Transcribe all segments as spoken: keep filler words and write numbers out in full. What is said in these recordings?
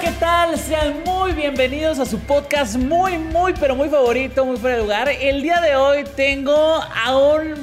¿Qué tal? Sean muy bienvenidos a su podcast muy, muy, pero muy favorito, muy fuera de lugar. El día de hoy tengo a un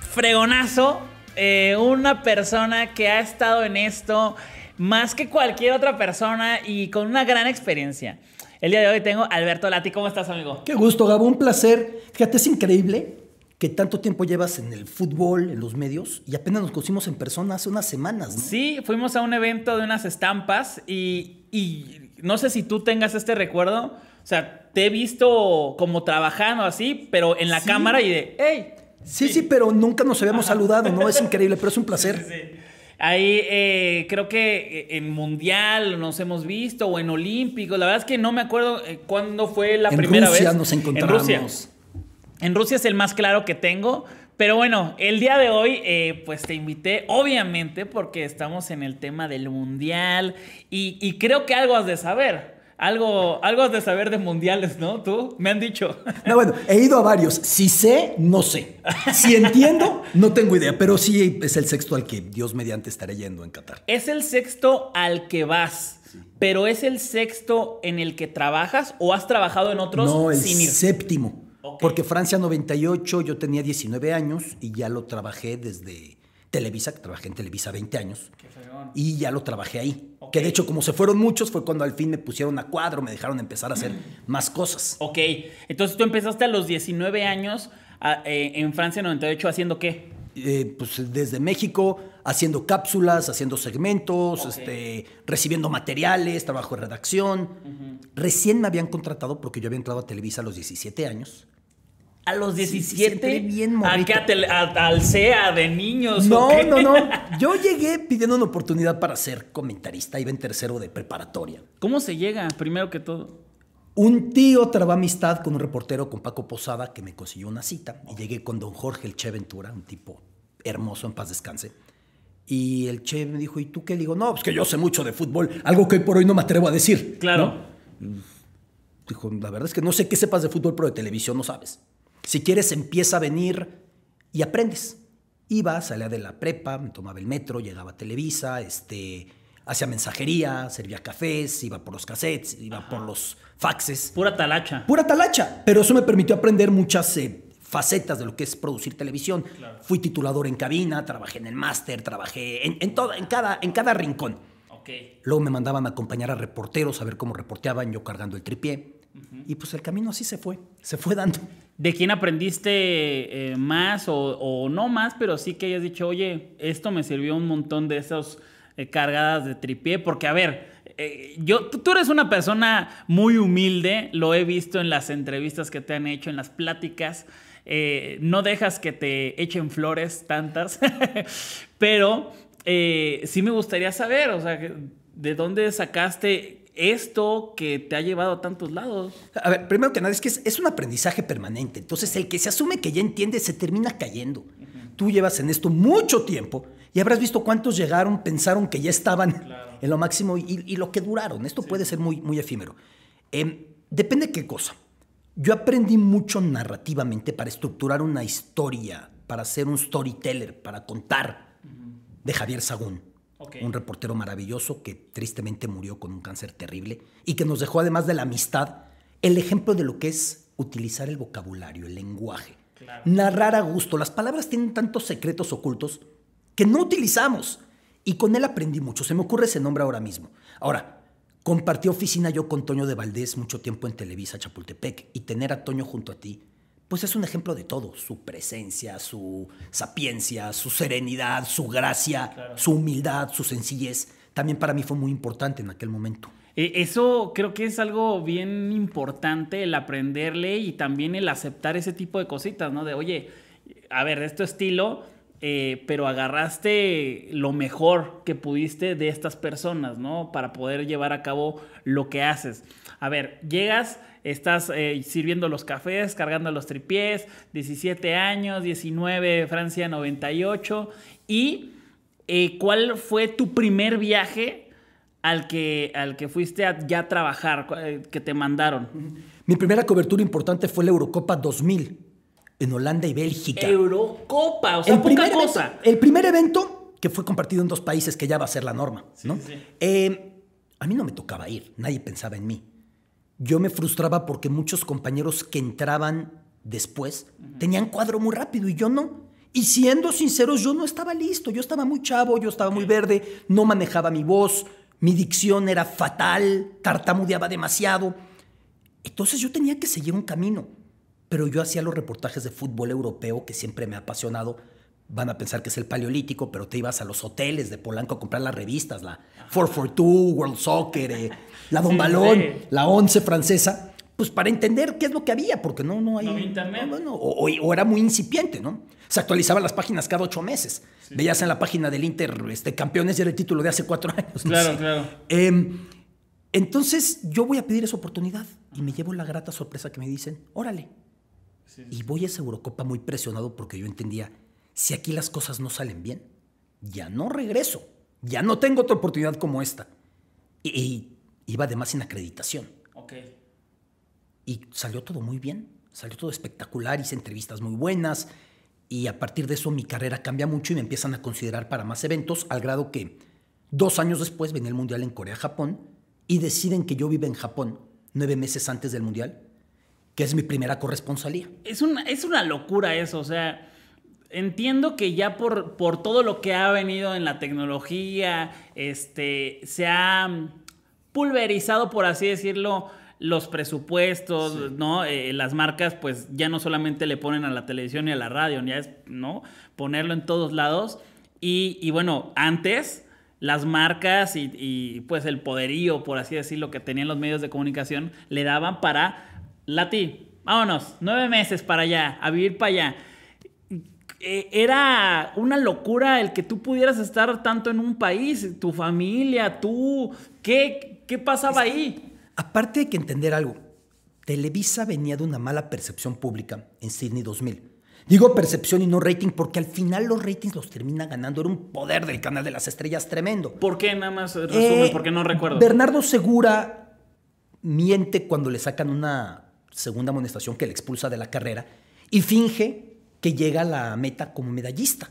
fregonazo, eh, una persona que ha estado en esto más que cualquier otra persona y con una gran experiencia. El día de hoy tengo a Alberto Lati. ¿Cómo estás, amigo? Qué gusto, Gabo. Un placer. Fíjate, es increíble que tanto tiempo llevas en el fútbol, en los medios, y apenas nos conocimos en persona hace unas semanas, ¿no? Sí, fuimos a un evento de unas estampas y, y no sé si tú tengas este recuerdo. O sea, te he visto como trabajando así, pero en la sí. cámara y de ¡hey! Sí, sí, sí, pero nunca nos habíamos Ajá. saludado, ¿no? Es increíble, pero es un placer. Sí, sí. Ahí eh, creo que en Mundial nos hemos visto, o en Olímpicos. La verdad es que no me acuerdo cuándo fue la en primera Rusia vez. Nos encontramos. En Rusia. En Rusia es el más claro que tengo, pero bueno, el día de hoy eh, pues te invité, obviamente, porque estamos en el tema del Mundial y, y creo que algo has de saber, algo, algo has de saber de Mundiales, ¿no? Tú, me han dicho. No, bueno, he ido a varios. Si sé, no sé. Si entiendo, no tengo idea, pero sí es el sexto al que Dios mediante estaré yendo en Qatar. Es el sexto al que vas. Sí. ¿Pero es el sexto en el que trabajas o has trabajado en otros no, el sin ir? Séptimo. Okay. Porque Francia noventa y ocho, yo tenía diecinueve años y ya lo trabajé desde Televisa, que trabajé en Televisa veinte años. Qué fregón. Y ya lo trabajé ahí. Okay. Que de hecho, como se fueron muchos, fue cuando al fin me pusieron a cuadro, me dejaron empezar a hacer más cosas. Ok, entonces tú empezaste a los diecinueve años a, eh, en Francia noventa y ocho, ¿haciendo qué? Eh, pues desde México, haciendo cápsulas, haciendo segmentos, okay. este, recibiendo materiales, trabajo de redacción. Uh-huh. Recién me habían contratado porque yo había entrado a Televisa a los diecisiete años. ¿A los diecisiete? Bien morrito. ¿A qué? ¿Al C E A de niños? No, ¿o qué? no, no. Yo llegué pidiendo una oportunidad para ser comentarista. Iba en tercero de preparatoria. ¿Cómo se llega, primero que todo? Un tío trabó amistad con un reportero, con Paco Posada, que me consiguió una cita. Y llegué con don Jorge el Che Ventura, un tipo hermoso, en paz descanse. Y el Che me dijo, ¿y tú qué? Le digo, no, pues que yo sé mucho de fútbol. Algo que hoy por hoy no me atrevo a decir. Claro. ¿No? Dijo, la verdad es que no sé qué sepas de fútbol, pero de televisión no sabes. Si quieres, empieza a venir y aprendes. Iba, salía de la prepa, me tomaba el metro, llegaba a Televisa, este, hacía mensajería, servía cafés, iba por los cassettes, iba Ajá. por los faxes. Pura talacha. Pura talacha. Pero eso me permitió aprender muchas eh, facetas de lo que es producir televisión. Claro. Fui titulador en cabina, trabajé en el máster, trabajé en, en, todo, en, cada, en cada rincón. Okay. Luego me mandaban a acompañar a reporteros, a ver cómo reporteaban, yo cargando el tripié. Uh-huh. Y pues el camino así se fue, se fue dando. ¿De quién aprendiste eh, más o, o no más, pero sí que hayas dicho, oye, esto me sirvió un montón de esas eh, cargadas de tripié? Porque, a ver, eh, yo, tú, tú eres una persona muy humilde, lo he visto en las entrevistas que te han hecho, en las pláticas. Eh, no dejas que te echen flores tantas, pero eh, sí me gustaría saber, o sea, ¿de dónde sacaste esto que te ha llevado a tantos lados? A ver, primero que nada, es que es, es un aprendizaje permanente. Entonces, el que se asume que ya entiende se termina cayendo. Uh-huh. Tú llevas en esto mucho tiempo y habrás visto cuántos llegaron, pensaron que ya estaban claro. en lo máximo y, y lo que duraron. Esto sí. puede ser muy, muy efímero. Eh, depende de qué cosa. Yo aprendí mucho narrativamente para estructurar una historia, para ser un storyteller, para contar, uh-huh. de Javier Sagún. Okay. Un reportero maravilloso que tristemente murió con un cáncer terrible y que nos dejó, además de la amistad, el ejemplo de lo que es utilizar el vocabulario, el lenguaje. Claro. Narrar a gusto. Las palabras tienen tantos secretos ocultos que no utilizamos. Y con él aprendí mucho. Se me ocurre ese nombre ahora mismo. Ahora, compartí oficina yo con Toño de Valdés mucho tiempo en Televisa Chapultepec, y tener a Toño junto a ti pues es un ejemplo de todo, su presencia, su sapiencia, su serenidad, su gracia, claro. su humildad, su sencillez. También para mí fue muy importante en aquel momento. Eso creo que es algo bien importante, el aprenderle y también el aceptar ese tipo de cositas, ¿no? De, oye, a ver, es tu estilo, eh, pero agarraste lo mejor que pudiste de estas personas, ¿no? Para poder llevar a cabo lo que haces. A ver, llegas, estás eh, sirviendo los cafés, cargando los tripiés, diecisiete años, diecinueve, Francia noventa y ocho. ¿Y eh, cuál fue tu primer viaje al que, al que fuiste a ya trabajar, eh, que te mandaron? Mi primera cobertura importante fue la Eurocopa dos mil en Holanda y Bélgica. Eurocopa, o sea, el poca primer cosa. Evento, el primer evento que fue compartido en dos países, que ya va a ser la norma, sí, ¿no? Sí. Eh, A mí no me tocaba ir, nadie pensaba en mí. Yo me frustraba porque muchos compañeros que entraban después uh-huh. tenían cuadro muy rápido y yo no. Y siendo sinceros, yo no estaba listo. Yo estaba muy chavo, yo estaba muy verde, no manejaba mi voz, mi dicción era fatal, tartamudeaba demasiado. Entonces yo tenía que seguir un camino. Pero yo hacía los reportajes de fútbol europeo que siempre me ha apasionado. Van a pensar que es el paleolítico, pero te ibas a los hoteles de Polanco a comprar las revistas, la cuatro cuatro dos, World Soccer, eh, la Don sí, Balón, sí. la once francesa, pues para entender qué es lo que había, porque no, no hay... No, internet. No, no, o, o era muy incipiente, ¿no? Se actualizaban las páginas cada ocho meses. Sí. Veías en la página del Inter este, campeones y era el título de hace cuatro años. No claro, sé. claro. Eh, entonces yo voy a pedir esa oportunidad y me llevo la grata sorpresa que me dicen, órale. Sí, sí. Y voy a esa Eurocopa muy presionado porque yo entendía... Si aquí las cosas no salen bien, ya no regreso. Ya no tengo otra oportunidad como esta. Y, y iba además sin acreditación. Ok. Y salió todo muy bien. Salió todo espectacular. Hice entrevistas muy buenas. Y a partir de eso mi carrera cambia mucho y me empiezan a considerar para más eventos, al grado que dos años después venía el Mundial en Corea-Japón y deciden que yo viva en Japón nueve meses antes del Mundial, que es mi primera corresponsalía. Es una, es una locura eso, o sea... Entiendo que ya por, por todo lo que ha venido en la tecnología, este, se ha pulverizado, por así decirlo, los presupuestos, sí. ¿no? Eh, las marcas, pues, ya no solamente le ponen a la televisión y a la radio, ya es, ¿no? Ponerlo en todos lados. Y, y bueno, antes, las marcas y, y, pues, el poderío, por así decirlo, que tenían los medios de comunicación, le daban para, Lati, vámonos, nueve meses para allá, a vivir para allá. Era una locura el que tú pudieras estar tanto en un país, tu familia, tú. ¿Qué, qué pasaba es que, ahí? Aparte hay que entender algo. Televisa venía de una mala percepción pública en Sydney dos mil. Digo percepción y no rating porque al final los ratings los termina ganando. Era un poder del Canal de las Estrellas tremendo. ¿Por qué? Nada más resumen, eh, porque no recuerdo. Bernardo Segura miente cuando le sacan una segunda amonestación que le expulsa de la carrera y finge... que llega a la meta como medallista.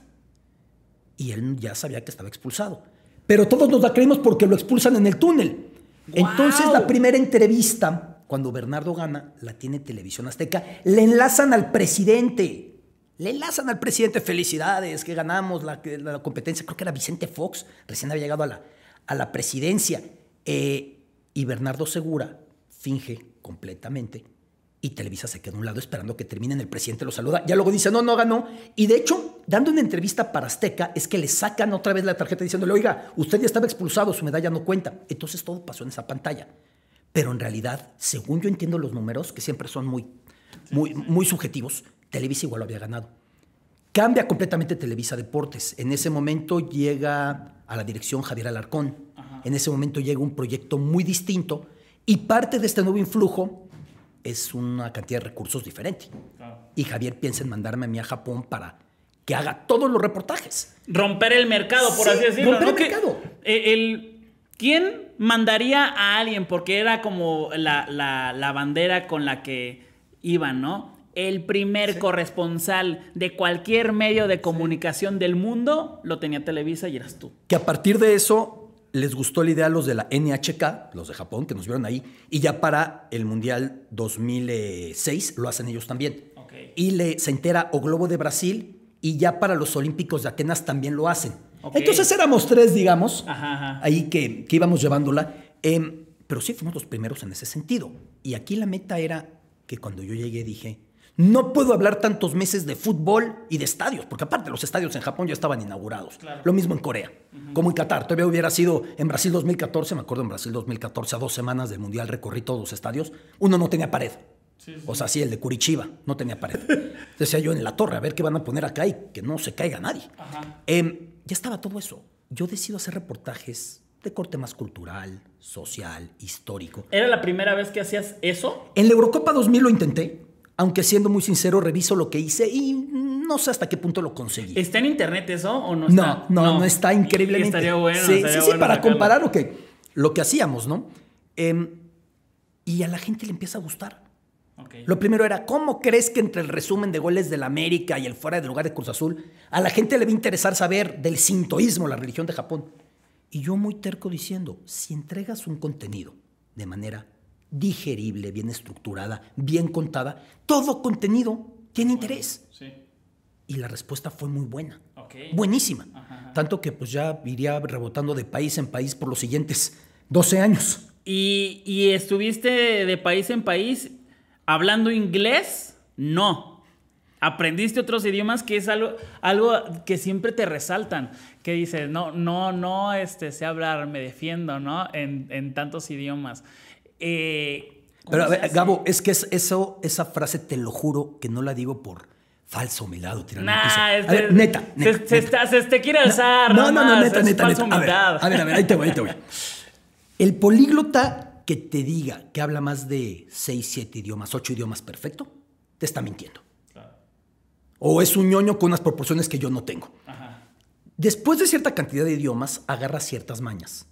Y él ya sabía que estaba expulsado. Pero todos nos la creímos porque lo expulsan en el túnel. ¡Wow! Entonces la primera entrevista, cuando Bernardo gana, la tiene Televisión Azteca, le enlazan al presidente. Le enlazan al presidente, felicidades, que ganamos la, la competencia. Creo que era Vicente Fox, recién había llegado a la, a la presidencia. Eh, y Bernardo Segura finge completamente... Y Televisa se queda a un lado esperando que terminen, el presidente lo saluda, ya luego dice, no, no ganó. Y de hecho, dando una entrevista para Azteca, es que le sacan otra vez la tarjeta diciéndole, oiga, usted ya estaba expulsado, su medalla no cuenta. Entonces todo pasó en esa pantalla. Pero en realidad, según yo entiendo los números, que siempre son muy, muy, muy subjetivos, Televisa igual lo había ganado. Cambia completamente Televisa Deportes. En ese momento llega a la dirección Javier Alarcón. Ajá. En ese momento llega un proyecto muy distinto y parte de este nuevo influjo es una cantidad de recursos diferente. Claro. Y Javier piensa en mandarme a mí a Japón para que haga todos los reportajes. Romper el mercado, por sí, así decirlo. Romper ¿no? el mercado. Que, el, ¿quién mandaría a alguien? Porque era como la, la, la bandera con la que iban, ¿no? El primer sí. corresponsal de cualquier medio de comunicación sí. del mundo lo tenía Televisa y eras tú. Que a partir de eso... Les gustó la idea a los de la N H K, los de Japón, que nos vieron ahí. Y ya para el Mundial dos mil seis lo hacen ellos también. Okay. Y le, se entera O Globo de Brasil y ya para los Olímpicos de Atenas también lo hacen. Okay. Entonces éramos tres, digamos, ajá, ajá. ahí que, que íbamos llevándola. Eh, pero sí fuimos los primeros en ese sentido. Y aquí la meta era que cuando yo llegué dije, no puedo hablar tantos meses de fútbol y de estadios, porque aparte los estadios en Japón ya estaban inaugurados. Claro. Lo mismo en Corea, uh-huh. como en Qatar. Todavía hubiera sido en Brasil dos mil catorce, me acuerdo en Brasil dos mil catorce, a dos semanas del Mundial recorrí todos los estadios. Uno no tenía pared. Sí, sí. O sea, sí, el de Curitiba no tenía pared. Decía yo en la torre, a ver qué van a poner acá y que no se caiga nadie. Eh, ya estaba todo eso. Yo decido hacer reportajes de corte más cultural, social, histórico. ¿Era la primera vez que hacías eso? En la Eurocopa dos mil lo intenté. Aunque siendo muy sincero, reviso lo que hice y no sé hasta qué punto lo conseguí. ¿Está en internet eso o no está? No, no, no, no está increíblemente. Estaría bueno. Sí, estaría sí, bueno sí, para sacarlo. Comparar lo que, lo que hacíamos, ¿no? Eh, y a la gente le empieza a gustar. Okay. Lo primero era, ¿cómo crees que entre el resumen de goles del América y el fuera de lugar de Cruz Azul, a la gente le va a interesar saber del sintoísmo, la religión de Japón? Y yo muy terco diciendo, si entregas un contenido de manera digerible, bien estructurada, bien contada, todo contenido tiene interés. Bueno, sí. Y la respuesta fue muy buena, okay. buenísima. Ajá, ajá. Tanto que pues ya iría rebotando de país en país por los siguientes doce años. ¿Y, y estuviste de país en país hablando inglés? No. ¿Aprendiste otros idiomas? Que es algo, algo que siempre te resaltan, que dices, no, no, no este, sé hablar, me defiendo, ¿no? En, en tantos idiomas. Eh, Pero a ver, Gabo, es que eso, esa frase te lo juro que no la digo por falso, humillado, tirando nah, piso. Es de, a ver, neta, neta, se, neta. Se, está, se te quiere alzar. No, no, no, no, neta, neta, neta. A ver, a ver, a ver, ahí te voy, ahí te voy. El políglota que te diga que habla más de seis, siete idiomas, ocho idiomas perfecto, te está mintiendo. Claro. O es un ñoño con unas proporciones que yo no tengo. Ajá. Después de cierta cantidad de idiomas, agarras ciertas mañas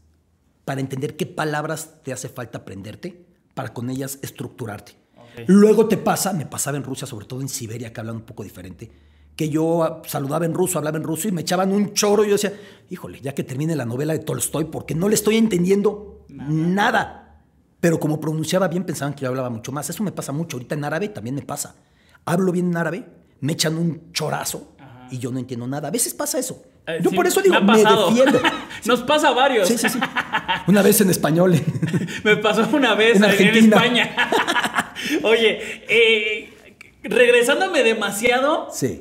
para entender qué palabras te hace falta aprenderte para con ellas estructurarte. Okay. Luego te pasa, me pasaba en Rusia, sobre todo en Siberia, que hablan un poco diferente, que yo saludaba en ruso, hablaba en ruso y me echaban un choro y yo decía, híjole, ya que termine la novela de Tolstoy, porque no le estoy entendiendo nada. nada. Pero como pronunciaba bien, pensaban que yo hablaba mucho más. Eso me pasa mucho. Ahorita en árabe también me pasa. Hablo bien en árabe, me echan un chorazo. Ajá. Y yo no entiendo nada. A veces pasa eso. Eh, yo sí, por eso digo, me, me defiendo. Nos pasa a varios. Sí, sí, sí. Una vez en español. Me pasó una vez en, en España. Oye, eh, regresándome demasiado. Sí.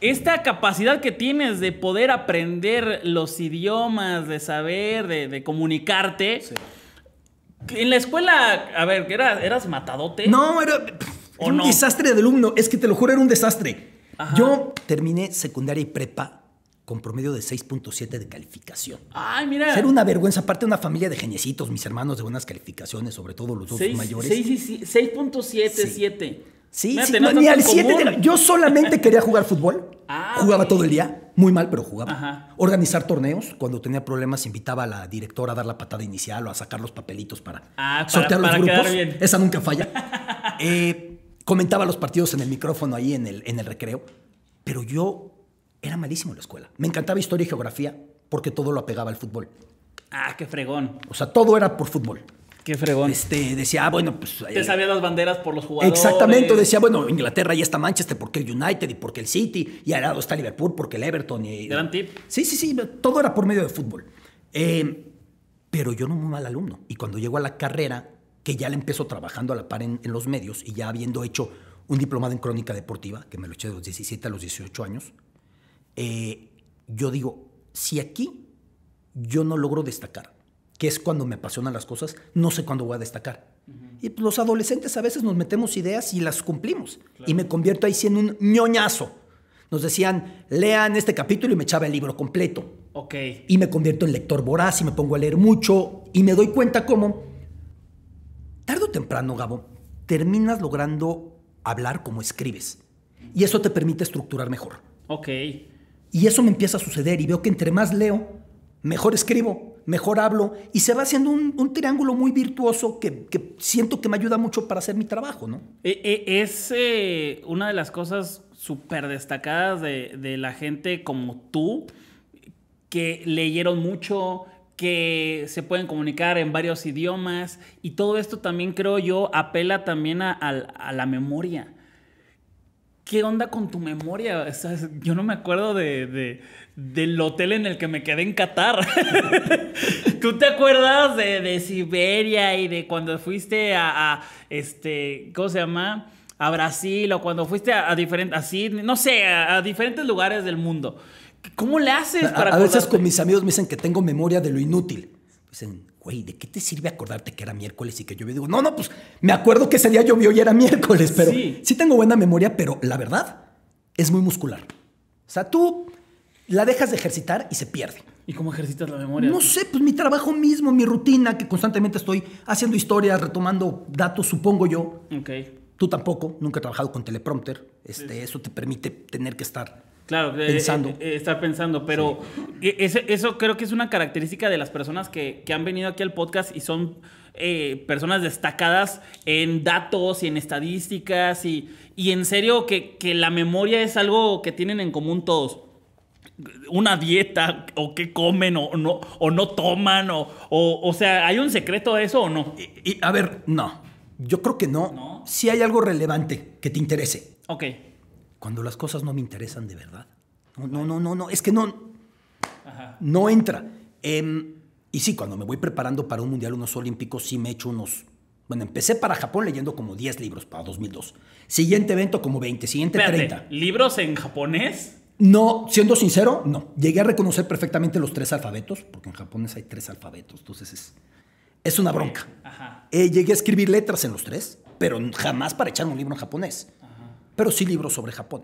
Esta capacidad que tienes de poder aprender los idiomas, de saber, de, de comunicarte. Sí. En la escuela, a ver, ¿eras, eras matadote? No, era, ¿o era un no? desastre de alumno. Es que te lo juro, era un desastre. Ajá. Yo terminé secundaria y prepa con promedio de seis punto siete de calificación. Ay, mira. Era una vergüenza. Aparte, una familia de geniecitos, mis hermanos de buenas calificaciones, sobre todo los dos seis, mayores. seis punto siete siete. Sí, Mérate, sí no, no, ni al siete de la... Yo solamente quería jugar fútbol. Ah, jugaba sí. todo el día, muy mal, pero jugaba. Ajá. Organizar torneos. Cuando tenía problemas, invitaba a la directora a dar la patada inicial o a sacar los papelitos para, ah, para sortear para los grupos. Bien. Esa nunca falla. eh, comentaba los partidos en el micrófono ahí en el, en el recreo. Pero yo era malísimo en la escuela. Me encantaba historia y geografía porque todo lo apegaba al fútbol. Ah, qué fregón. O sea, todo era por fútbol. Qué fregón. Este, decía, ah, bueno, pues... Te eh, sabías las banderas por los jugadores. Exactamente. Decía, bueno, Inglaterra ya está Manchester, porque el United y porque el City, y al lado está Liverpool, porque el Everton y... Gran tip. Sí, sí, sí. Todo era por medio de fútbol. Eh, pero yo no era un mal alumno. Y cuando llego a la carrera, que ya la empiezo trabajando a la par en, en los medios, y ya habiendo hecho un diplomado en crónica deportiva, que me lo eché de los diecisiete a los dieciocho años, eh, yo digo, si aquí yo no logro destacar, que es cuando me apasionan las cosas, no sé cuándo voy a destacar. Uh-huh. Y pues los adolescentes a veces nos metemos ideas y las cumplimos. Claro. Y me convierto ahí sí en un ñoñazo. Nos decían, lean este capítulo y me echaba el libro completo. Ok. Y me convierto en lector voraz y me pongo a leer mucho. Y me doy cuenta cómo, tarde o temprano, Gabo, terminas logrando hablar como escribes. Y eso te permite estructurar mejor. Ok. Y eso me empieza a suceder y veo que entre más leo, mejor escribo, mejor hablo, y se va haciendo un, un triángulo muy virtuoso que, que siento que me ayuda mucho para hacer mi trabajo, ¿no? Es eh, una de las cosas súper destacadas de, de la gente como tú, que leyeron mucho, que se pueden comunicar en varios idiomas, y todo esto también creo yo apela también a, a, a la memoria. ¿Qué onda con tu memoria? O sea, yo no me acuerdo de, de, del hotel en el que me quedé en Qatar. ¿Tú te acuerdas de, de Siberia y de cuando fuiste a, a este, ¿cómo se llama? A Brasil, o cuando fuiste a, a diferentes, así, no sé, a, a diferentes lugares del mundo. ¿Cómo le haces para acordarte? A veces con mis amigos me dicen que tengo memoria de lo inútil. Dicen, güey, ¿de qué te sirve acordarte que era miércoles y que llovió? Digo, no, no, pues me acuerdo que ese día llovió y era miércoles, pero sí. sí tengo buena memoria, pero la verdad es muy muscular. O sea, tú la dejas de ejercitar y se pierde. ¿Y cómo ejercitas la memoria? No sé, pues mi trabajo mismo, mi rutina, que constantemente estoy haciendo historias, retomando datos, supongo yo. Ok. Tú tampoco, nunca he trabajado con teleprompter. Este, sí. Eso te permite tener que estar... Claro, pensando. Eh, eh, estar pensando, pero sí. eso, eso creo que es una característica de las personas que, que han venido aquí al podcast y son eh, personas destacadas en datos y en estadísticas y, y en serio que, que la memoria es algo que tienen en común todos. una dieta o qué comen o no, o no toman? O, o, o sea, ¿hay un secreto de eso o no? Y, y, a ver, no. Yo creo que no. ¿No? Si hay algo relevante que te interese. Ok. Cuando las cosas no me interesan de verdad. No, no, no, no, no. Es que no. Ajá. No entra. Eh, y sí, cuando me voy preparando para un mundial, unos olímpicos, sí me echo unos... Bueno, empecé para Japón leyendo como diez libros para dos mil dos. Siguiente evento como veinte, siguiente Espérate, treinta. ¿Libros en japonés? No, siendo sincero, no. Llegué a reconocer perfectamente los tres alfabetos, porque en japonés hay tres alfabetos, entonces es, es una bronca. Ajá. Eh, llegué a escribir letras en los tres, pero jamás para echar un libro en japonés. Ajá. Pero sí libros sobre Japón.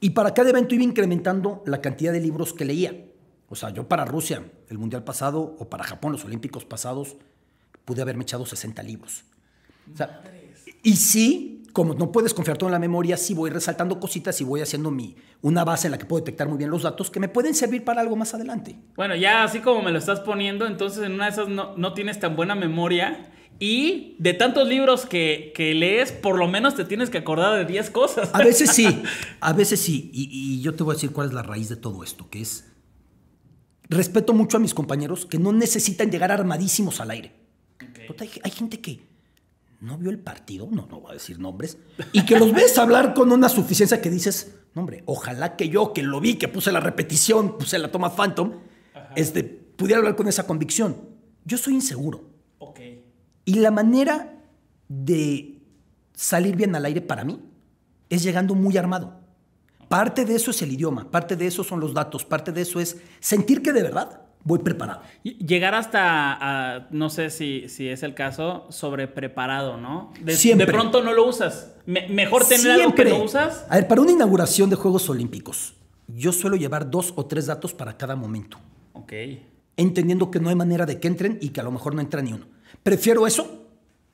Y para cada evento iba incrementando la cantidad de libros que leía. O sea, yo para Rusia, el mundial pasado, o para Japón, los olímpicos pasados, pude haberme echado sesenta libros. O sea, y sí, como no puedes confiar todo en la memoria, sí voy resaltando cositas y voy haciendo mi, una base en la que puedo detectar muy bien los datos que me pueden servir para algo más adelante. Bueno, ya así como me lo estás poniendo, entonces en una de esas no, no tienes tan buena memoria y de tantos libros que, que lees, por lo menos te tienes que acordar de diez cosas. A veces sí, a veces sí. Y, y yo te voy a decir cuál es la raíz de todo esto, que es... Respeto mucho a mis compañeros que no necesitan llegar armadísimos al aire. Okay. Hay, hay gente que no vio el partido, no, no voy a decir nombres, y que los ves hablar con una suficiencia que dices, no, hombre, ojalá que yo, que lo vi, que puse la repetición, puse la toma Phantom, este, pudiera hablar con esa convicción. Yo soy inseguro. Okay. Y la manera de salir bien al aire para mí es llegando muy armado. Parte de eso es el idioma, parte de eso son los datos, parte de eso es sentir que de verdad voy preparado. Llegar hasta, a, no sé si, si es el caso, sobrepreparado, ¿no? De, Siempre. de pronto no lo usas. Me, mejor tener Siempre. algo que no usas. A ver, para una inauguración de Juegos Olímpicos, yo suelo llevar dos o tres datos para cada momento. Ok. Entendiendo que no hay manera de que entren y que a lo mejor no entra ni uno. Prefiero eso.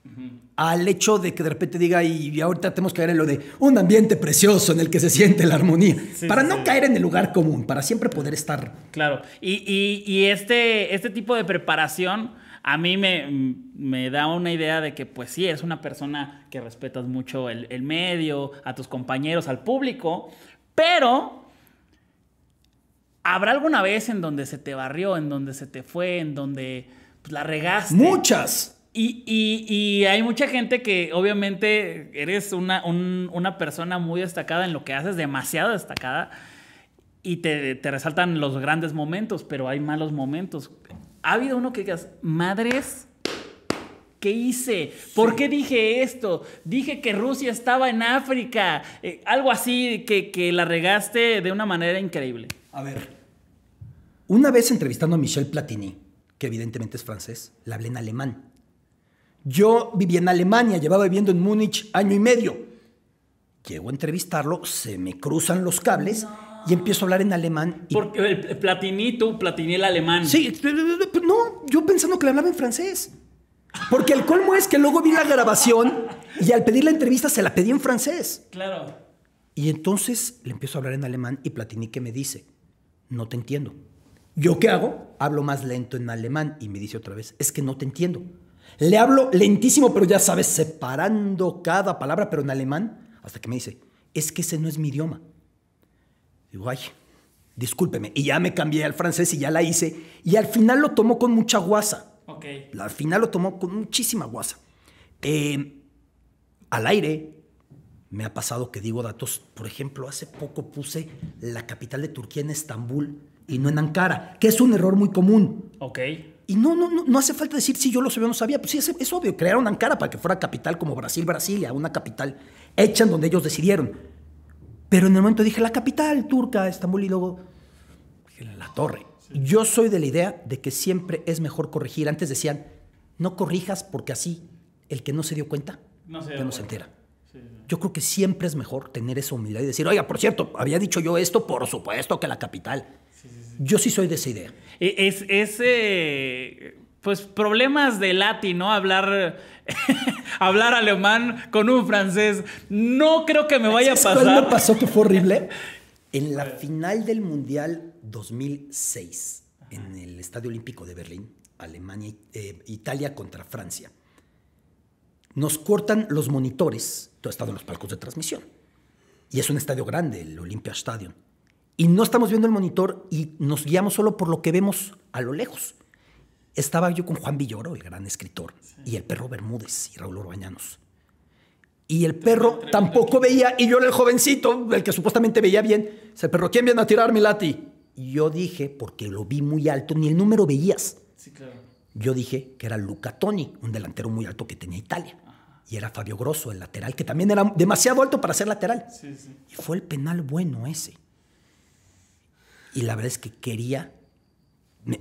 Uh-huh. Al hecho de que de repente diga y, y ahorita tenemos que caer en lo de un ambiente precioso en el que se siente la armonía, sí, para sí, no sí. caer en el lugar común, para siempre poder estar. Claro, y, y, y este, este tipo de preparación a mí me, me da una idea de que pues sí, es una persona que respetas mucho el, el medio, a tus compañeros, al público, pero... ¿Habrá alguna vez en donde se te barrió, en donde se te fue, en donde pues, la regaste? ¡Muchas! Y, y, y hay mucha gente que obviamente eres una, un, una persona muy destacada en lo que haces, demasiado destacada, y te, te resaltan los grandes momentos, pero hay malos momentos. ¿Ha habido uno que digas, madres, qué hice? ¿Por sí. qué dije esto? Dije que Rusia estaba en África. Eh, algo así que, que la regaste de una manera increíble. A ver, una vez entrevistando a Michel Platini, que evidentemente es francés, la hablé en alemán. Yo vivía en Alemania, llevaba viviendo en Múnich año y medio. Llego a entrevistarlo, se me cruzan los cables no. y empiezo a hablar en alemán. Y... Porque el platinito, platiné el alemán. Sí, no, yo pensando que le hablaba en francés. Porque el colmo es que luego vi la grabación y al pedir la entrevista se la pedí en francés. Claro. Y entonces le empiezo a hablar en alemán y Platini que me dice, no te entiendo. ¿Yo qué hago? Hablo más lento en alemán y me dice otra vez, es que no te entiendo. Le hablo lentísimo, pero ya sabes, separando cada palabra, pero en alemán, hasta que me dice, es que ese no es mi idioma. Digo, ay, discúlpeme. Y ya me cambié al francés y ya la hice. Y al final lo tomó con mucha guasa. Okay. Al final lo tomó con muchísima guasa. Eh, al aire me ha pasado que digo datos. Por ejemplo, hace poco puse la capital de Turquía en Estambul y no en Ankara, que es un error muy común. Ok. Y no, no, no, no hace falta decir si yo lo sabía o no sabía. Pues sí, es, es obvio. Crearon Ankara para que fuera capital como Brasil, Brasilia, una capital hecha en donde ellos decidieron. Pero en el momento dije, la capital turca, Estambul, y luego dije, la torre. Sí. Yo soy de la idea de que siempre es mejor corregir. Antes decían, no corrijas porque así el que no se dio cuenta, no se, ya no se entera. Sí, sí. Yo creo que siempre es mejor tener esa humildad y decir, oiga, por cierto, había dicho yo esto, por supuesto que la capital... Sí, sí, sí. Yo sí soy de esa idea. Es, es eh, pues, problemas de Lati, ¿no? Hablar, hablar alemán con un francés. No creo que me vaya a pasar. ¿Cuál me pasó que fue horrible? En la final del Mundial dos mil seis, ajá, en el Estadio Olímpico de Berlín, Alemania, eh, Italia contra Francia, nos cortan los monitores. Todo estado en los palcos de transmisión. Y es un estadio grande, el Olympia Stadion. y no estamos viendo el monitor y nos guiamos solo por lo que vemos a lo lejos. Estaba yo con Juan Villoro, el gran escritor, sí, y el perro Bermúdez y Raúl Orbañanos. Y el perro tampoco veía, y yo era el jovencito, el que supuestamente veía bien. Dice, perro, ¿quién viene a tirar mi Lati? Y yo dije, porque lo vi muy alto, ni el número veías. Sí, claro. Yo dije que era Luca Toni, un delantero muy alto que tenía Italia. Ajá. Y era Fabio Grosso, el lateral, que también era demasiado alto para ser lateral. Sí, sí. Y fue el penal bueno ese. Y la verdad es que quería,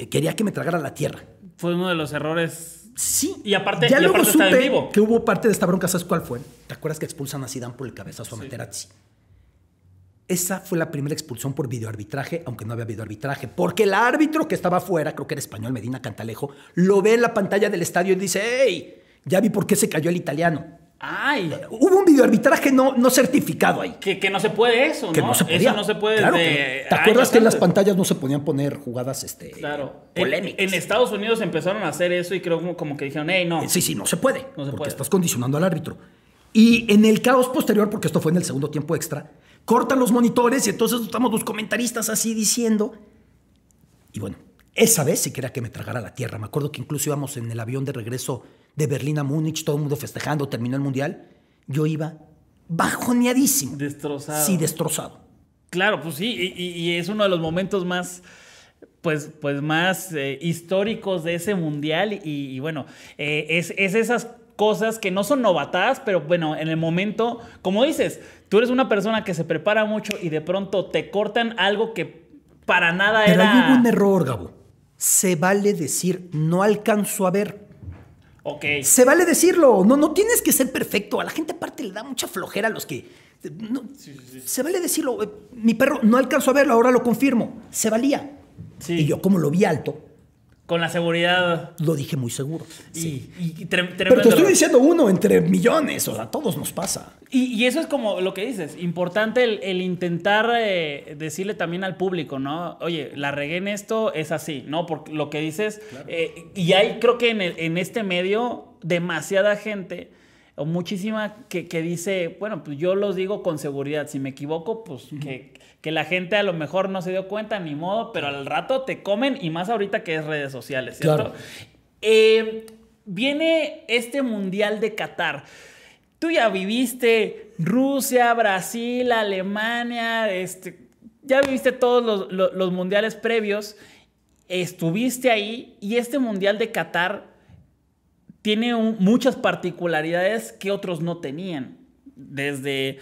quería que me tragara la tierra. Fue uno de los errores. Sí. Y aparte, ya y luego aparte supe vivo. que hubo parte de esta bronca. ¿Sabes cuál fue? ¿Te acuerdas que expulsan a Zidane por el cabezazo a sí. Materazzi? Esa fue la primera expulsión por videoarbitraje, aunque no había videoarbitraje, porque el árbitro que estaba afuera, creo que era español, Medina Cantalejo, lo ve en la pantalla del estadio y dice, hey, ya vi por qué se cayó el italiano. Ay. Hubo un videoarbitraje no, no certificado ahí. Que, que no se puede eso, ¿no? Que no se podía. Eso no se puede. Claro de... que, ¿te acuerdas que en las pantallas no se podían poner jugadas este, claro. polémicas? En, en Estados Unidos empezaron a hacer eso y creo como, como que dijeron, hey, no. Sí, sí, no se puede. No se porque puede. Estás condicionando al árbitro. Y en el caos posterior, porque esto fue en el segundo tiempo extra, cortan los monitores y entonces estamos los comentaristas así diciendo. Y bueno, esa vez sí quería que me tragara la tierra. Me acuerdo que incluso íbamos en el avión de regreso de Berlín a Múnich, todo el mundo festejando, terminó el mundial. Yo iba bajoneadísimo. Destrozado. Sí, destrozado. Claro, pues sí, y, y es uno de los momentos más... Pues, pues más eh, históricos de ese mundial. Y, y bueno, eh, es, es esas cosas que no son novatadas, pero bueno, en el momento, como dices, tú eres una persona que se prepara mucho y de pronto te cortan algo que para nada pero era... Pero ahí hubo un error, Gabo. Se vale decir, no alcanzo a ver. Ok. Se vale decirlo. No, no tienes que ser perfecto. A la gente aparte le da mucha flojera a los que... No, sí, sí, sí. Se vale decirlo. Mi perro no alcanzó a verlo, ahora lo confirmo. Se valía. Sí. Y yo como lo vi alto... Con la seguridad... Lo dije muy seguro. Y, sí. y Pero te estoy diciendo uno entre millones. O sea, todos nos pasa. Y, y eso es como lo que dices. Importante el, el intentar eh, decirle también al público, ¿no? Oye, la regué en esto, es así, ¿no? Porque lo que dices... Claro. Eh, y hay, creo que en, el, en este medio, demasiada gente... O muchísima que, que dice, bueno, pues yo los digo con seguridad. Si me equivoco, pues uh-huh. que, que la gente a lo mejor no se dio cuenta, ni modo, pero al rato te comen y más ahorita que es redes sociales, ¿cierto? Claro. Eh, viene este Mundial de Qatar. Tú ya viviste Rusia, Brasil, Alemania, este, ya viviste todos los, los, los mundiales previos, estuviste ahí y este Mundial de Qatar... Tiene un, muchas particularidades que otros no tenían. Desde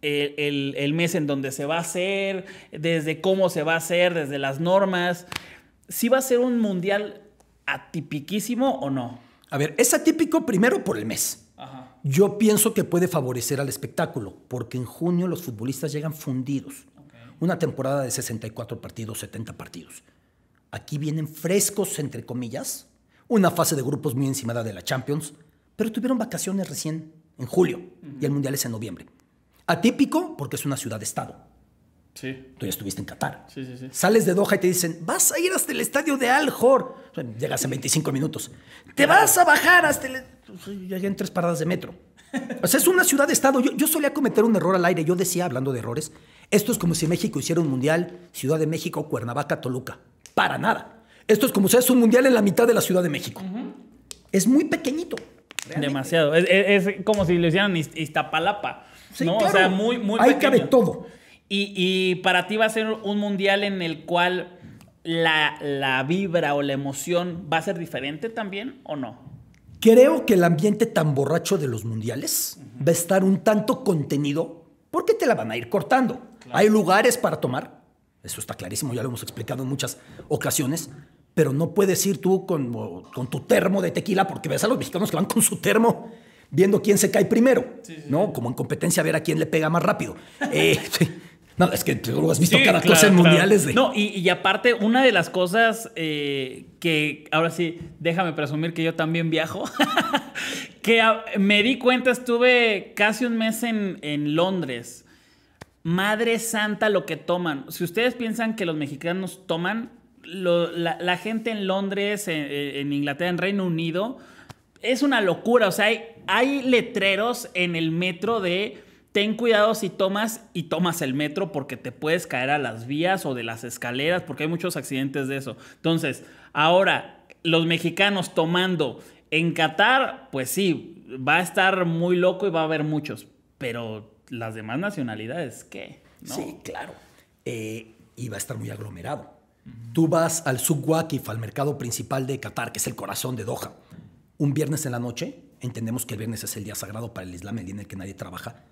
el, el, el mes en donde se va a hacer, desde cómo se va a hacer, desde las normas. ¿Sí va a ser un mundial atipiquísimo o no? A ver, es atípico primero por el mes. Ajá. Yo pienso que puede favorecer al espectáculo, porque en junio los futbolistas llegan fundidos. Okay. Una temporada de sesenta y cuatro partidos, setenta partidos. Aquí vienen frescos, entre comillas. Una fase de grupos muy encimada de la Champions, pero tuvieron vacaciones recién en julio uh-huh. y el Mundial es en noviembre. Atípico porque es una ciudad-estado. Sí. Tú ya estuviste en Qatar. Sí, sí, sí. Sales de Doha y te dicen, vas a ir hasta el estadio de Al Jor. Llegas en veinticinco minutos. Te vas a bajar hasta el... Ya en tres paradas de metro. O sea, es una ciudad-estado. Yo, yo solía cometer un error al aire. Yo decía, hablando de errores, esto es como si México hiciera un Mundial Ciudad de México, Cuernavaca, Toluca. Para nada. Esto es como si es un mundial en la mitad de la Ciudad de México. Uh-huh. Es muy pequeñito. Realmente. Demasiado. Es, es, es como si le hicieran Iztapalapa. Sí, ¿no? Claro. O sea, muy, muy hay pequeño. Hay que de todo. Y, y para ti va a ser un mundial en el cual la, la vibra o la emoción va a ser diferente también o no. Creo que el ambiente tan borracho de los mundiales uh-huh. va a estar un tanto contenido porque te la van a ir cortando. Claro. Hay lugares para tomar. Eso está clarísimo. Ya lo hemos explicado en muchas ocasiones. Pero no puedes ir tú con, con tu termo de tequila porque ves a los mexicanos que van con su termo viendo quién se cae primero, sí, sí, ¿no? Sí. Como en competencia a ver a quién le pega más rápido. eh, sí. No, es que tú has visto sí, cada claro, cosa en claro. mundiales. De... No, y, y aparte, una de las cosas eh, que, ahora sí, déjame presumir que yo también viajo, que a, me di cuenta, estuve casi un mes en, en Londres. Madre santa lo que toman. Si ustedes piensan que los mexicanos toman... Lo, la, la gente en Londres, en, en Inglaterra, en Reino Unido, es una locura. O sea, hay, hay letreros en el metro de ten cuidado si tomas y tomas el metro porque te puedes caer a las vías o de las escaleras porque hay muchos accidentes de eso. Entonces, ahora, los mexicanos tomando en Qatar, pues sí, va a estar muy loco y va a haber muchos. Pero las demás nacionalidades, ¿qué? ¿No? Sí, claro. Eh, y va a estar muy aglomerado. Uh-huh. Tú vas al Souq Waqif, al mercado principal de Qatar, que es el corazón de Doha. Un viernes en la noche, entendemos que el viernes es el día sagrado para el Islam, el día en el que nadie trabaja.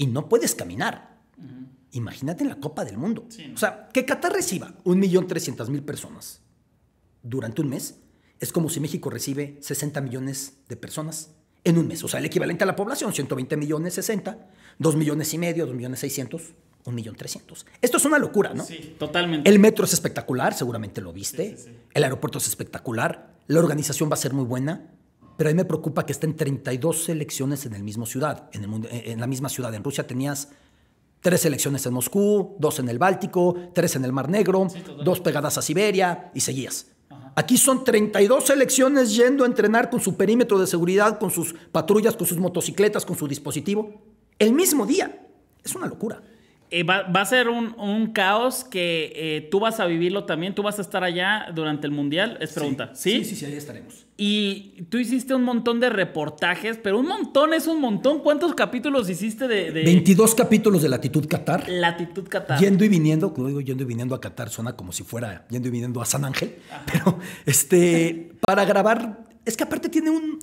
Y no puedes caminar. Uh-huh. Imagínate en la Copa del Mundo. Sí, ¿no? O sea, que Qatar reciba un millón trescientas mil personas durante un mes es como si México recibe sesenta millones de personas en un mes. O sea, el equivalente a la población, ciento veinte millones, sesenta, dos millones y medio, dos millones seiscientos, un millón trescientos. Esto es una locura, ¿no? Sí, totalmente. El metro es espectacular, seguramente lo viste. Sí, sí, sí. El aeropuerto es espectacular. La organización va a ser muy buena. Pero a mí me preocupa que estén treinta y dos selecciones en, el mismo ciudad, en, el, en la misma ciudad. En Rusia tenías tres selecciones en Moscú, dos en el Báltico, tres en el Mar Negro, sí, dos pegadas a Siberia y seguías. Ajá. Aquí son treinta y dos selecciones yendo a entrenar con su perímetro de seguridad, con sus patrullas, con sus motocicletas, con su dispositivo. El mismo día. Es una locura. Eh, va, va a ser un, un caos que eh, tú vas a vivirlo también. Tú vas a estar allá durante el Mundial. Es pregunta. Sí, sí, sí, sí, ahí estaremos. Y tú hiciste un montón de reportajes, pero un montón es un montón. ¿Cuántos capítulos hiciste de...? de... veintidós capítulos de Latitud Qatar. Latitud Qatar. Yendo y viniendo, como digo, yendo y viniendo a Qatar suena como si fuera yendo y viniendo a San Ángel. Ajá. Pero este para grabar, es que aparte tiene un...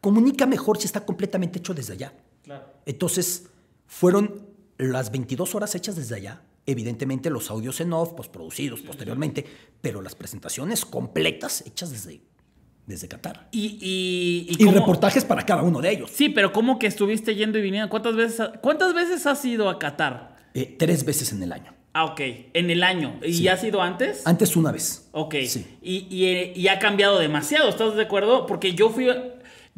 comunica mejor si está completamente hecho desde allá. Claro. Entonces, fueron... las veintidós horas hechas desde allá, evidentemente los audios en off, postproducidos posteriormente, pero las presentaciones completas hechas desde, desde Qatar. Y, y, y, y reportajes para cada uno de ellos. Sí, pero ¿cómo que estuviste yendo y viniendo? ¿Cuántas veces, cuántas veces has ido a Qatar? Eh, tres veces en el año. Ah, ok. En el año. ¿Y sí. has ido antes? Antes una vez. Ok. Sí. Y, y, y ha cambiado demasiado, ¿estás de acuerdo? Porque yo fui...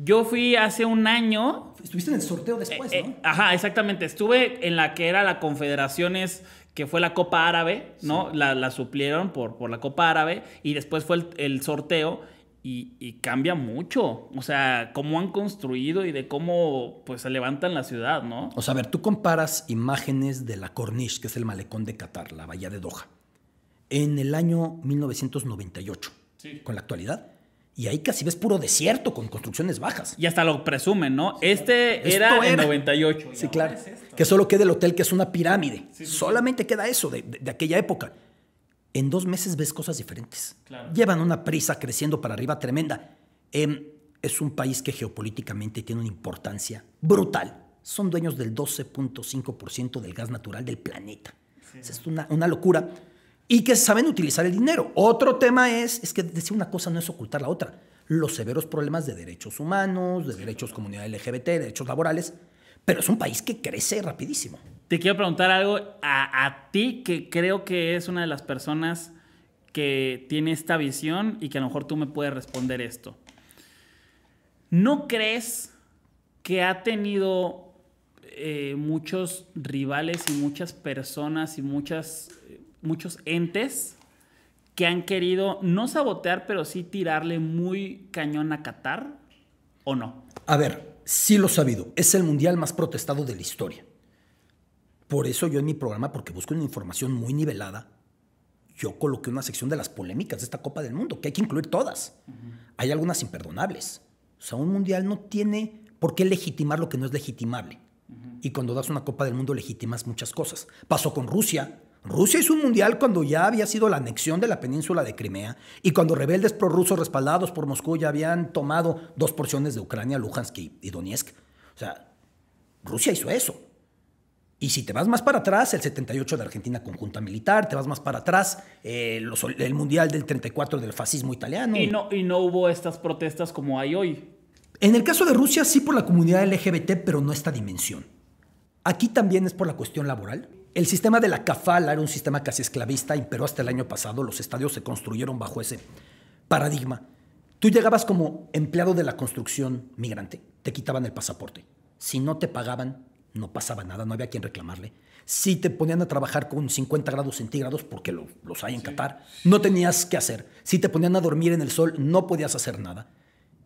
Yo fui hace un año... Estuviste en el sorteo después, eh, ¿no? Eh, ajá, exactamente. Estuve en la que era la Confederaciones, que fue la Copa Árabe, ¿no? Sí. La, la suplieron por, por la Copa Árabe y después fue el, el sorteo y, y cambia mucho. O sea, cómo han construido y de cómo pues se levantan la ciudad, ¿no? O sea, a ver, tú comparas imágenes de la Corniche, que es el malecón de Qatar, la bahía de Doha, en el año mil novecientos noventa y ocho, sí, con la actualidad. Y ahí casi ves puro desierto con construcciones bajas. Y hasta lo presumen, ¿no? Sí, este era, era el noventa y ocho. Sí, claro. Es que solo queda el hotel, que es una pirámide. Sí, sí, Solamente sí. queda eso de, de, de aquella época. En dos meses ves cosas diferentes. Claro. Llevan una prisa creciendo para arriba tremenda. Eh, es un país que geopolíticamente tiene una importancia brutal. Son dueños del doce punto cinco por ciento del gas natural del planeta. Sí. Es una, una locura. Y que saben utilizar el dinero. Otro tema es, es que decir una cosa no es ocultar la otra. Los severos problemas de derechos humanos, de sí, derechos comunidad L G B T, derechos laborales. Pero es un país que crece rapidísimo. Te quiero preguntar algo a, a ti, que creo que es una de las personas que tiene esta visión y que a lo mejor tú me puedes responder esto. ¿No crees que ha tenido... Eh, muchos rivales y muchas personas y muchas, eh, muchos entes que han querido no sabotear, pero sí tirarle muy cañón a Qatar, o no? A ver, sí lo he sabido. Es el mundial más protestado de la historia. Por eso yo en mi programa, porque busco una información muy nivelada, yo coloqué una sección de las polémicas de esta Copa del Mundo, que hay que incluir todas. Uh-huh. Hay algunas imperdonables. O sea, un mundial no tiene por qué legitimar lo que no es legitimable. Y cuando das una Copa del Mundo legitimas muchas cosas. Pasó con Rusia. Rusia hizo un mundial cuando ya había sido la anexión de la península de Crimea y cuando rebeldes prorrusos respaldados por Moscú ya habían tomado dos porciones de Ucrania, Luhansk y Donetsk. O sea, Rusia hizo eso. Y si te vas más para atrás, el setenta y ocho de Argentina con junta militar, te vas más para atrás, eh, los, el mundial del treinta y cuatro del fascismo italiano. Y no, y no hubo estas protestas como hay hoy. En el caso de Rusia sí por la comunidad L G B T, pero no esta dimensión. Aquí también es por la cuestión laboral. El sistema de la kafala era un sistema casi esclavista, imperó hasta el año pasado. Los estadios se construyeron bajo ese paradigma. Tú llegabas como empleado de la construcción migrante, te quitaban el pasaporte. Si no te pagaban, no pasaba nada, no había quien reclamarle. Si te ponían a trabajar con cincuenta grados centígrados, porque lo, los hay en sí. Qatar, no tenías qué hacer. Si te ponían a dormir en el sol, no podías hacer nada.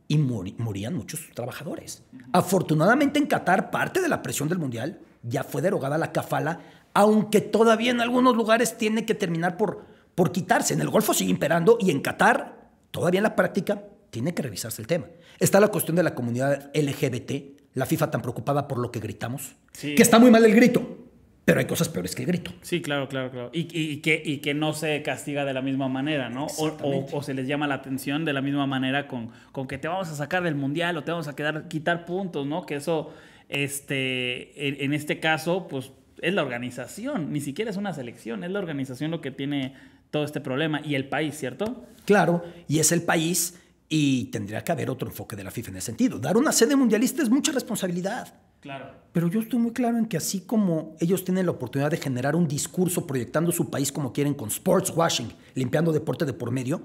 Y morían muchos trabajadores. Afortunadamente en Qatar, parte de la presión del mundial ya fue derogada la kafala, aunque todavía en algunos lugares tiene que terminar por, por quitarse. En el Golfo sigue imperando y en Qatar, todavía en la práctica, tiene que revisarse el tema. Está la cuestión de la comunidad L G B T, la FIFA tan preocupada por lo que gritamos, sí, que está muy mal el grito, pero hay cosas peores que el grito. Sí, claro, claro, claro. Y, y, y, que, y que no se castiga de la misma manera, ¿no? O, o, o se les llama la atención de la misma manera con, con que te vamos a sacar del mundial o te vamos a quedar, quitar puntos, ¿no? Que eso, este, en, en este caso, pues es la organización, ni siquiera es una selección, es la organización lo que tiene todo este problema y el país, ¿cierto? Claro, y es el país. Y tendría que haber otro enfoque de la FIFA en ese sentido. Dar una sede mundialista es mucha responsabilidad. Claro. Pero yo estoy muy claro en que así como ellos tienen la oportunidad de generar un discurso proyectando su país como quieren con sports washing, limpiando deporte de por medio,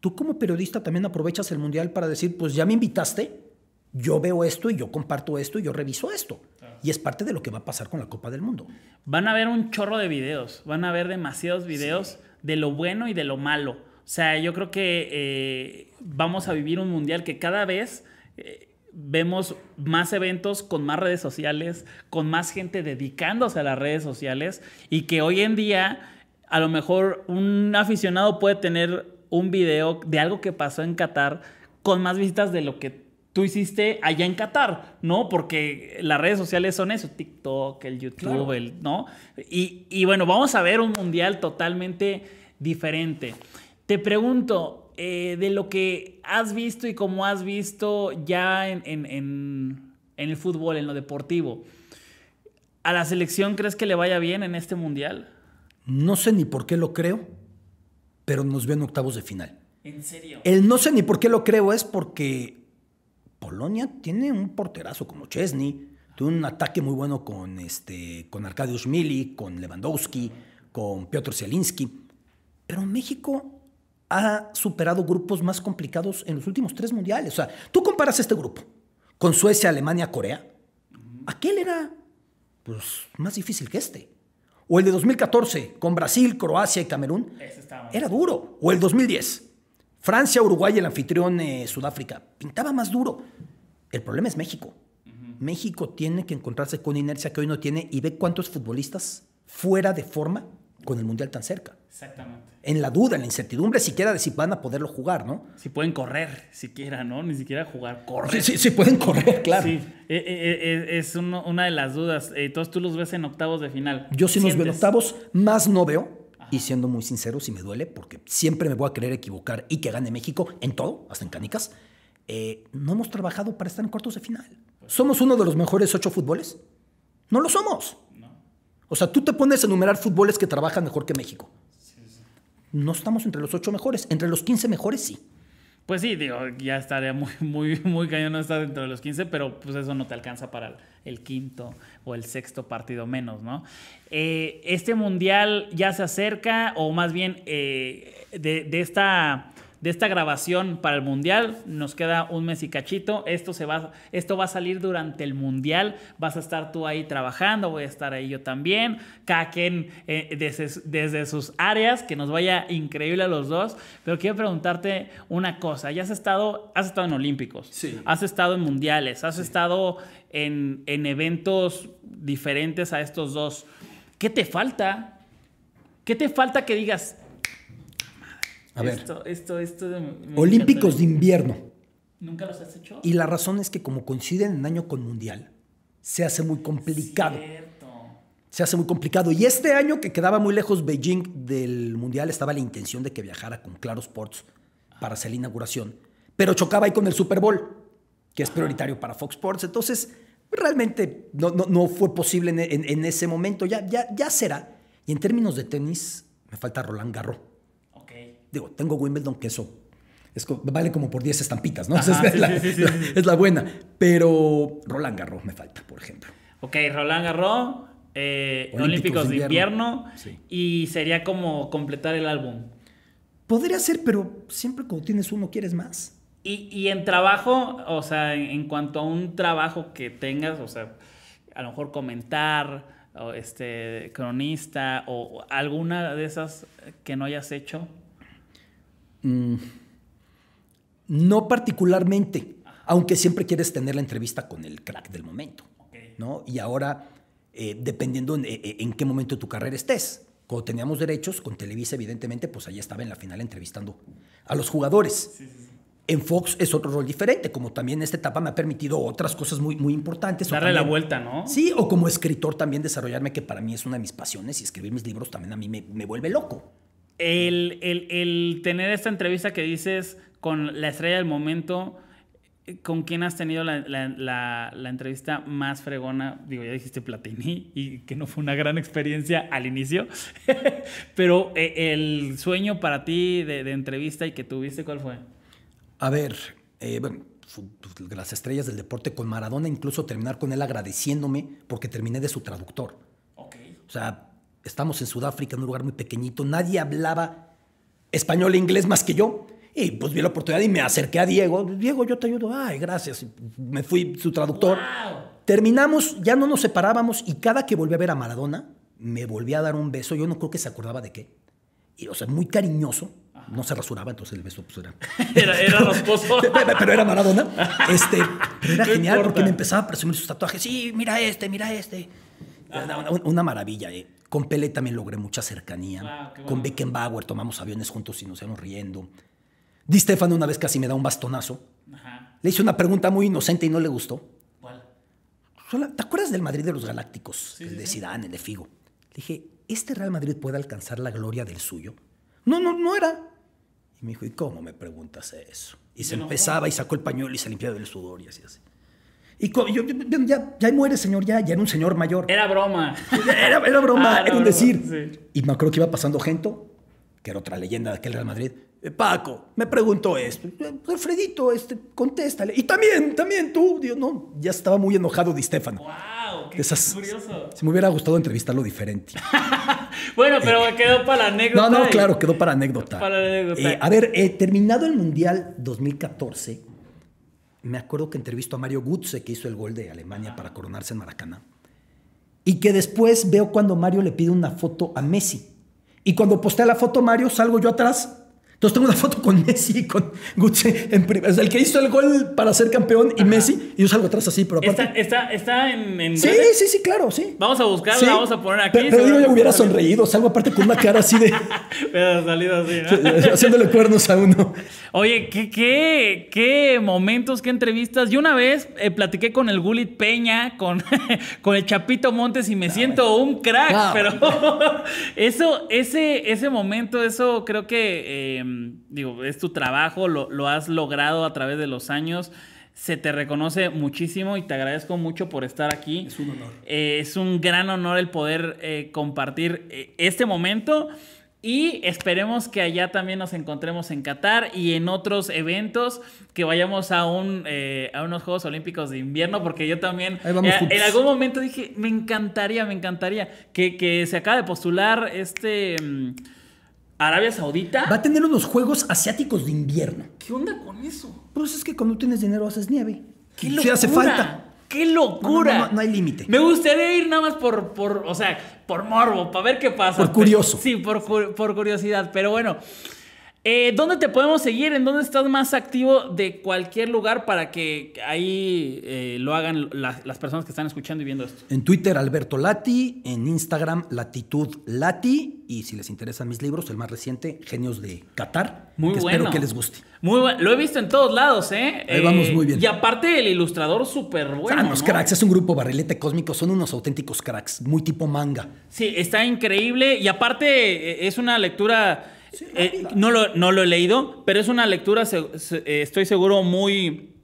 tú como periodista también aprovechas el mundial para decir, pues ya me invitaste, yo veo esto y yo comparto esto y yo reviso esto. Claro. Y es parte de lo que va a pasar con la Copa del Mundo. Van a ver un chorro de videos, van a ver demasiados videos, sí, de lo bueno y de lo malo. O sea, yo creo que eh, vamos a vivir un mundial que cada vez eh, vemos más eventos con más redes sociales, con más gente dedicándose a las redes sociales y que hoy en día a lo mejor un aficionado puede tener un video de algo que pasó en Qatar con más visitas de lo que tú hiciste allá en Qatar, ¿no? Porque las redes sociales son eso, TikTok, el YouTube, claro, el, ¿no? Y, y bueno, vamos a ver un mundial totalmente diferente. Te pregunto, eh, de lo que has visto y como has visto ya en, en, en, en el fútbol, en lo deportivo, ¿a la selección crees que le vaya bien en este mundial? No sé ni por qué lo creo, pero nos ven octavos de final. ¿En serio? El no sé ni por qué lo creo es porque Polonia tiene un porterazo como Szczęsny, tiene un ataque muy bueno con, este, con Arkadiusz Milik, con Lewandowski, con Piotr Zielinski, pero México ha superado grupos más complicados en los últimos tres mundiales. O sea, tú comparas este grupo con Suecia, Alemania, Corea. Aquel era pues, más difícil que este. O el de dos mil catorce, con Brasil, Croacia y Camerún. Era duro. O el dos mil diez, Francia, Uruguay, el anfitrión eh, Sudáfrica. Pintaba más duro. El problema es México. Uh-huh. México tiene que encontrarse con inercia que hoy no tiene y ve cuántos futbolistas fuera de forma con el mundial tan cerca. Exactamente. En la duda, en la incertidumbre, siquiera de si van a poderlo jugar, ¿no? Si pueden correr, siquiera, ¿no? Ni siquiera jugar, correr. Sí, sí, sí pueden correr, claro. Sí, eh, eh, es uno, una de las dudas. Entonces tú los ves en octavos de final. Yo sí los veo en octavos, más no veo. Ajá. Y siendo muy sincero, sí me duele, porque siempre me voy a querer equivocar y que gane México en todo, hasta en canicas. Eh, no hemos trabajado para estar en cuartos de final. Pues, ¿somos uno de los mejores ocho fútboles? No lo somos. O sea, tú te pones a enumerar fútboles que trabajan mejor que México. Sí, sí. No estamos entre los ocho mejores. Entre los quince mejores, sí. Pues sí, digo, ya estaría muy, muy, muy cañón no estar dentro de los quince, pero pues eso no te alcanza para el, el quinto o el sexto partido menos, ¿no? Eh, este mundial ya se acerca, o más bien eh, de, de, esta, de esta grabación para el mundial nos queda un mes y cachito. Esto, se va, esto va a salir durante el mundial. Vas a estar tú ahí trabajando, voy a estar ahí yo también. Cada quien eh, desde, desde sus áreas, que nos vaya increíble a los dos. Pero quiero preguntarte una cosa. Ya has estado, has estado en Olímpicos, sí, has estado en mundiales, has sí, estado en, en eventos diferentes a estos dos. ¿Qué te falta? ¿Qué te falta que digas? A ver, esto, esto, esto de, Olímpicos encanta. De invierno. ¿Nunca los has hecho? Y la razón es que como coinciden en año con mundial, se hace muy complicado. Cierto. Se hace muy complicado. Y este año que quedaba muy lejos Beijing del mundial, estaba la intención de que viajara con Claro Sports para hacer la inauguración. Pero chocaba ahí con el Super Bowl, que es prioritario para Fox Sports. Entonces, realmente no, no, no fue posible en, en, en ese momento. Ya, ya, ya será. Y en términos de tenis, me falta Roland Garros. Digo, tengo Wimbledon, que eso es, vale como por diez estampitas, ¿no? Ajá, es, sí, la, sí, sí, la, sí. es la buena. Pero Roland Garros me falta, por ejemplo. Ok, Roland Garros, eh, Olímpicos, Olímpicos de invierno, invierno sí. Y sería como completar el álbum. Podría ser, pero siempre cuando tienes uno quieres más. Y, y en trabajo, o sea, en cuanto a un trabajo que tengas, o sea, a lo mejor comentar, o este, cronista, o alguna de esas que no hayas hecho... No particularmente, aunque siempre quieres tener la entrevista con el crack del momento, okay, ¿no? Y ahora eh, dependiendo en, en qué momento de tu carrera estés. Cuando teníamos derechos, con Televisa, evidentemente, pues ahí estaba en la final entrevistando a los jugadores. Sí, sí, sí. En Fox es otro rol diferente, como también esta etapa me ha permitido otras cosas muy, muy importantes. Darle también la vuelta, ¿no? Sí, o como escritor también desarrollarme, que para mí es una de mis pasiones, y escribir mis libros también a mí me, me vuelve loco. El, el, el tener esta entrevista que dices con la estrella del momento... ¿Con quién has tenido la, la, la, la entrevista más fregona? Digo, ya dijiste Platini, y que no fue una gran experiencia al inicio. Pero eh, el sueño para ti de, de entrevista y que tuviste, ¿cuál fue? A ver, eh, bueno, las estrellas del deporte con Maradona, incluso terminar con él agradeciéndome porque terminé de su traductor. Okay. O sea, estamos en Sudáfrica, en un lugar muy pequeñito. Nadie hablaba español e inglés más que yo. Y pues vi la oportunidad y me acerqué a Diego. Diego, yo te ayudo. Ay, gracias. Me fui su traductor. Wow. Terminamos, ya no nos separábamos, y cada que volví a ver a Maradona, me volví a dar un beso. Yo no creo que se acordaba de qué. Y, o sea, muy cariñoso. Ajá. No se rasuraba, entonces el beso pues era... era, era rasposo. Pero era Maradona. Este, pero era genial porque me empezaba a presumir sus tatuajes. Sí, mira este, mira este. Una, una, una maravilla, eh. Con Pelé también logré mucha cercanía. Wow, qué bueno. Con Beckenbauer tomamos aviones juntos y nos íbamos riendo. Di Stefano una vez casi me da un bastonazo. Ajá. Le hice una pregunta muy inocente y no le gustó. ¿Cuál? ¿Te acuerdas del Madrid de los Galácticos? Sí, el sí, de Zidane, sí. El de Figo. Le dije, ¿este Real Madrid puede alcanzar la gloria del suyo? No, no, no era. Y me dijo, ¿y cómo me preguntas eso? Y se empezaba no, y sacó el pañuelo y se limpiaba del sudor y así, así. Y yo, yo, ya, ya muere, señor, ya, ya era un señor mayor. Era broma. Era, era broma, ah, era, era un broma, decir. Sí. Y me acuerdo que iba pasando gente, que era otra leyenda de aquel Real Madrid. Paco, me preguntó esto. Alfredito, este, contéstale. Y también, también tú. Dios, no, ya estaba muy enojado Di Stefano. ¡Wow! ¡Qué Esas, curioso! Si me hubiera gustado entrevistarlo diferente. Bueno, pero eh, quedó para la anécdota. No, no, claro, quedó para anécdota. Para la anécdota. Eh, a ver, eh, terminado el Mundial dos mil catorce, me acuerdo que entrevistó a Mario Götze, que hizo el gol de Alemania ah. para coronarse en Maracaná. Y que después veo cuando Mario le pide una foto a Messi. Y cuando postea la foto Mario, salgo yo atrás. Entonces tengo una foto con Messi y con Götze, es el que hizo el gol para ser campeón, y ajá, Messi, y yo salgo atrás así, pero aparte... ¿Está, está, está en, en sí, redes? Sí, sí, claro, sí. Vamos a buscarla, sí. Vamos a poner aquí. Pero, pero yo ya hubiera sonreído, salgo aparte con una cara así de... Pero salido así, ¿no? Haciéndole cuernos a uno. Oye, ¿qué, qué, qué momentos, qué entrevistas? Yo una vez eh, platiqué con el Gulit Peña, con, con el Chapito Montes, y me no, siento un crack, no, pero... No. eso, ese, ese momento, eso creo que... Eh, digo, es tu trabajo, lo, lo has logrado a través de los años, se te reconoce muchísimo y te agradezco mucho por estar aquí. Es un honor. Eh, es un gran honor el poder eh, compartir eh, este momento, y esperemos que allá también nos encontremos en Qatar y en otros eventos, que vayamos a, un, eh, a unos Juegos Olímpicos de Invierno, porque yo también vamos, eh, en algún momento dije, me encantaría, me encantaría que, que se acaba de postular este... Mmm, Arabia Saudita. Va a tener unos Juegos Asiáticos de Invierno. ¿Qué onda con eso? Pues es que cuando tienes dinero haces nieve. ¡Qué locura! Sí hace falta. ¡Qué locura! No, no, no, no hay límite. Me gustaría ir nada más por, por, o sea, por morbo, para ver qué pasa. Por curioso. Sí, por, por curiosidad. Pero bueno, eh, ¿dónde te podemos seguir? ¿En dónde estás más activo de cualquier lugar para que ahí eh, lo hagan la, las personas que están escuchando y viendo esto? En Twitter, Alberto Lati. En Instagram, Latitud Lati. Y si les interesan mis libros, el más reciente, Genios de Qatar. Muy que bueno. Espero que les guste. Muy bueno. Lo he visto en todos lados, ¿eh? Ahí eh, vamos muy bien. Y aparte, el ilustrador súper bueno. O sea, los ¿no? cracks. Es un grupo barrilete cósmico. Son unos auténticos cracks. Muy tipo manga. Sí, está increíble. Y aparte, es una lectura... Sí, eh, no, lo, no lo he leído, pero es una lectura, se, se, estoy seguro, muy...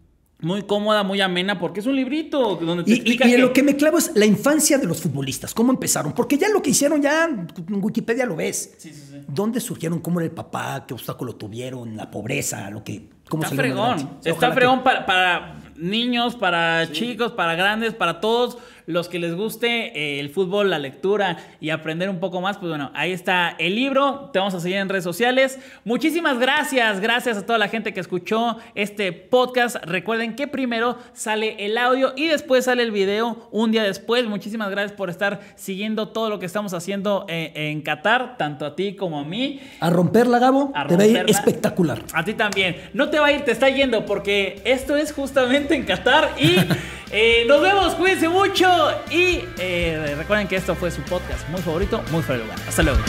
muy cómoda, muy amena, porque es un librito donde te y, explica y, y que... lo que me clavo es la infancia de los futbolistas, cómo empezaron, porque ya lo que hicieron ya en Wikipedia lo ves. Sí, sí, sí. ¿Dónde surgieron? ¿Cómo era el papá? ¿Qué obstáculo tuvieron? La pobreza, lo que... ¿Cómo está fregón? Está fregón que... para, para niños, para sí. chicos, para grandes, para todos los que les guste eh, el fútbol, la lectura y aprender un poco más. Pues bueno, ahí está el libro. Te vamos a seguir en redes sociales. Muchísimas gracias. Gracias a toda la gente que escuchó este podcast. Recuerden que primero sale el audio y después sale el video un día después. Muchísimas gracias por estar siguiendo todo lo que estamos haciendo en, en Qatar, tanto a ti como a mí. A romperla, Gabo. A romperla. Te va a ir espectacular. A ti también. No te va a ir, te está yendo, porque esto es justamente en Qatar y eh, nos vemos. Cuídense mucho. y eh, recuerden que esto fue su podcast muy favorito, muy fuera de lugar. Hasta luego.